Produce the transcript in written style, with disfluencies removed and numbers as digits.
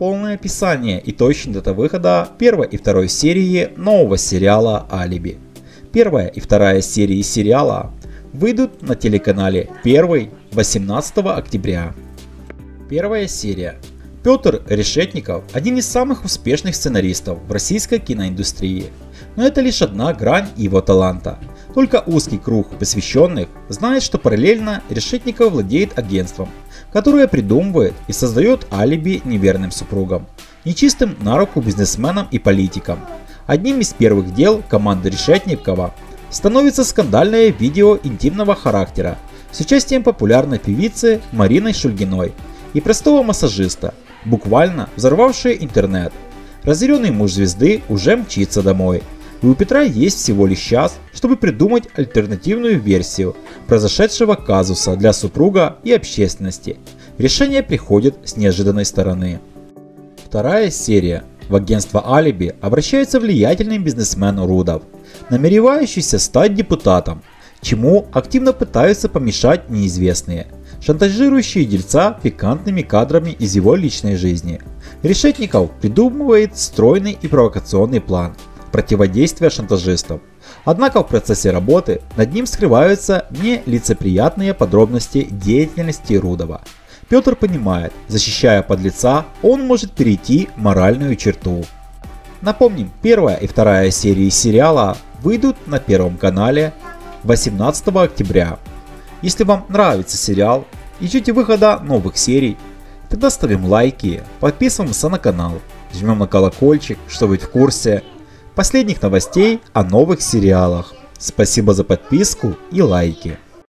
полное описание и точно дата выхода первой и второй серии нового сериала «Алиби». Первая и вторая серии сериала выйдут на телеканале Первый 18 октября. Первая серия. Петр Решетников – один из самых успешных сценаристов в российской киноиндустрии. Но это лишь одна грань его таланта. Только узкий круг посвященных знает, что параллельно Решетников владеет агентством, которое придумывает и создает алиби неверным супругам, нечистым на руку бизнесменам и политикам. Одним из первых дел команды Решетникова становится скандальное видео интимного характера с участием популярной певицы Марины Шульгиной и простого массажиста, буквально взорвавшие интернет. Разъяренный муж звезды уже мчится домой, и у Петра есть всего лишь час, чтобы придумать альтернативную версию произошедшего казуса для супруга и общественности. Решение приходит с неожиданной стороны. Вторая серия. В агентство «Алиби» обращается влиятельный бизнесмен Рудов, намеревающийся стать депутатом, чему активно пытаются помешать неизвестные, шантажирующие дельца пикантными кадрами из его личной жизни. Решетников придумывает стройный и провокационный план противодействия шантажистам. Однако в процессе работы над ним скрываются нелицеприятные подробности деятельности Рудова. Петр понимает, защищая подлеца, он может перейти моральную черту. Напомним, первая и вторая серии сериала выйдут на Первом канале 18 октября. Если вам нравится сериал и ждете выхода новых серий, тогда ставим лайки, подписываемся на канал, жмем на колокольчик, чтобы быть в курсе последних новостей о новых сериалах. Спасибо за подписку и лайки.